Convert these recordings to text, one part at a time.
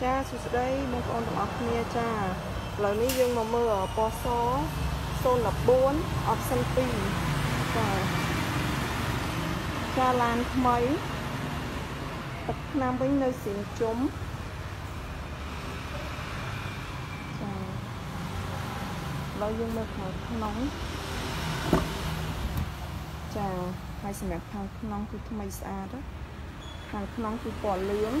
cha suốt đây mong con tụi ông nghe cha lời ní dương mà mưa po số son là 4 option P cha lan mấy tập nam với nơi xin chấm lời dương mưa thằng nóng cha hai sinh mẹ thằng nóng cứ thay xa đó thằng nóng cứ bỏ lướng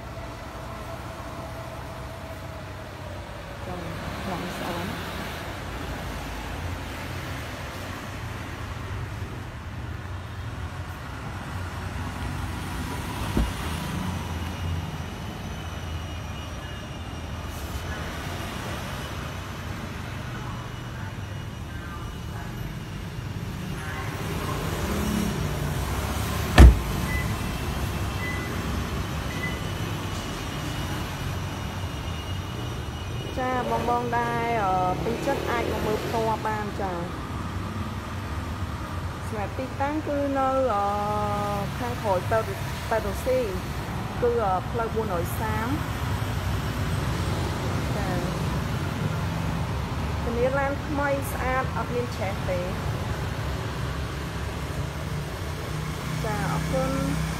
lặng sáng bong bong đây ở bên chất ai cũng mượt to ban chả mẹ tí tán cứ nơi khai khỏi tàu đồ xì cứ ở Pleiku nổi sáng cái này làm mây sát ở bên trẻ tế chả ở